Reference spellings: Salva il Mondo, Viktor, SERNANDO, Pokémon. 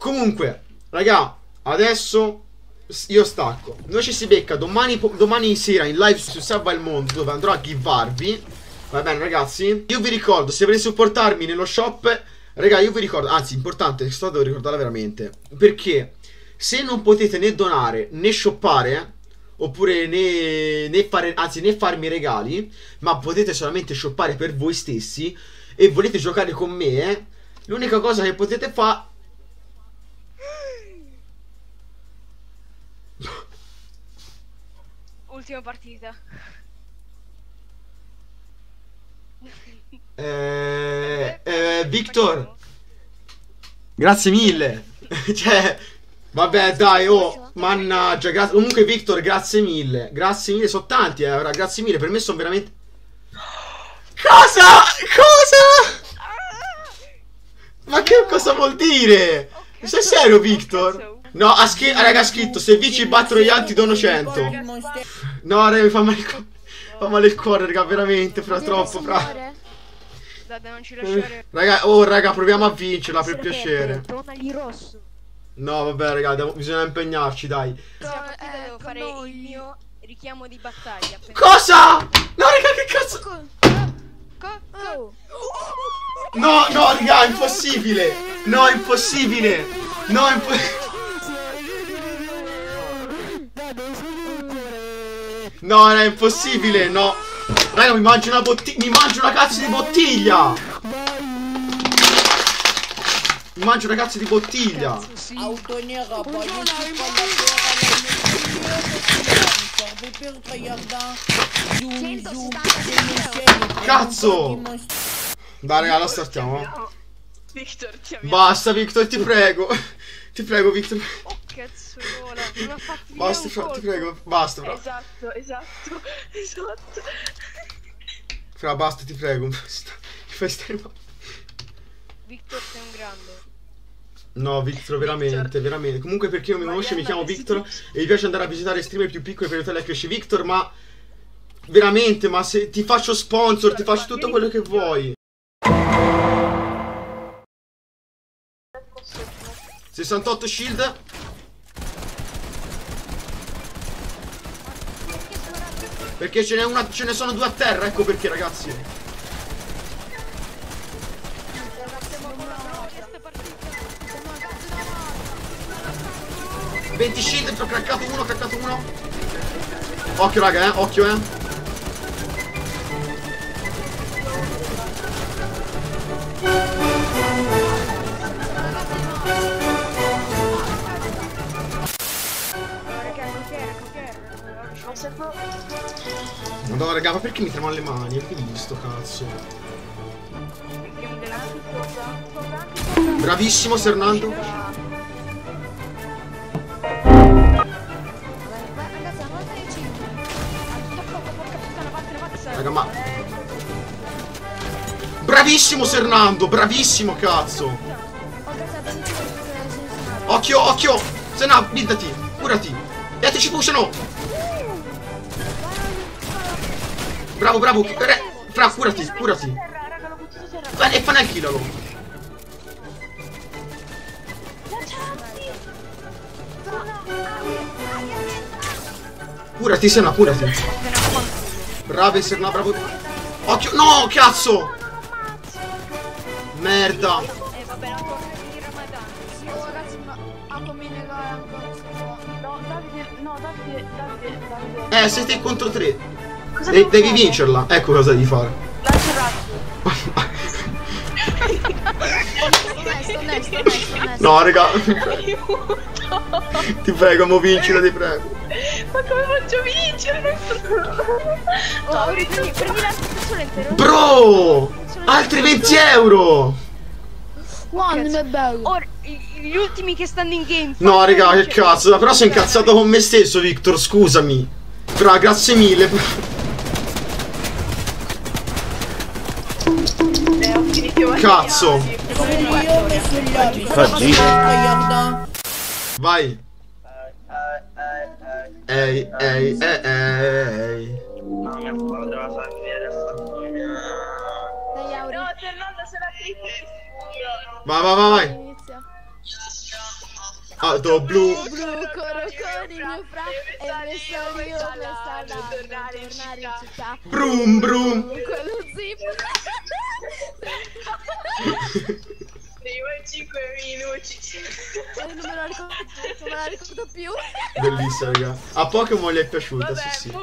Comunque, raga, adesso io stacco. Noi ci si becca domani sera in live su Salva il Mondo, dove andrò a givarvi. Va bene, ragazzi. Io vi ricordo, se volete supportarmi nello shop, raga, io vi ricordo, anzi, importante, sto devo ricordarla veramente, perché se non potete né donare né shoppare, oppure né farmi regali, ma potete solamente shoppare per voi stessi e volete giocare con me, l'unica cosa che potete fare... Ultima partita. Viktor, grazie mille. Cioè, vabbè, dai, oh, mannaggia. Comunque, Viktor, grazie mille. Grazie mille, sono tanti, ora, grazie mille. Per me sono veramente... Cosa? Cosa? Ma che cosa vuol dire? Sei serio, Viktor? No, raga, ha scritto: se vici battono gli altri dono 100. No, raga, mi fa male il cuore. Fa male il cuore, raga, veramente, fra troppo, fra. Non ci lasciare. Raga, oh, raga, proviamo a vincerla per piacere. Rosso. No, vabbè, raga, bisogna impegnarci, dai. Devo fare il mio richiamo di battaglia. Cosa? No, raga, che cazzo? No, no, raga, impossibile. No, impossibile. No, impossibile. No, era impossibile, no. Raga, mi mangio una bottiglia. Mi mangio una cazzo di bottiglia. Mi mangio una cazzo di bottiglia. Cazzo. Dai, raga, la startiamo. Basta, Viktor, ti prego. Ti prego, Viktor. Cazzuola, non ha fatto. Basta, ti prego, basta, fra. Esatto. Fra, basta, ti prego. Mi fai stare male. Viktor, sei un grande. No, Viktor, veramente, veramente. Comunque, per chi non mi conosce, mi chiamo Viktor e mi piace andare a visitare streamer più piccoli per aiutare a crescere. Viktor, ma veramente, ma se ti faccio sponsor, ti faccio tutto quello che vuoi. 68 shield. Perché ce ne sono due a terra, ecco perché, ragazzi. No. 20 shield, ho craccato uno, Occhio, raga, occhio, Madonna, raga, ma perché mi tremano le mani? Che visto, cazzo? Bravissimo, Sernando. Raga, ma... Bravissimo, Sernando. Bravissimo, cazzo. Occhio, occhio. Sennò, blindati. Curati. Gli altri ci pushano. Bravo, bravo, fra, curati, curati. Vai, e fanno il kill. Curati, Serna, curati. Bravo, Serna, bravo. Occhio, no, cazzo. Merda. Siete contro 3. Devi vincerla, ecco cosa devi fare. No, raga, ti prego, mo vincila, ti prego. Ma come faccio a vincere? Bro, altri 20 euro. Gli ultimi che stanno in game. No, raga, che cazzo. Però sono incazzato con me stesso, Viktor, scusami. Fra, grazie mille. Cazzo. Vai. Ehi. No, Fernando, se la vai. Alto blu, blu, blu, coroconi, mio fra, e io per tornare in città. Brum, brum. Quello zip. 5 minuti. Non me la ricordo più. Bellissima, raga. A Pokémon le è piaciuta, vabbè, sì.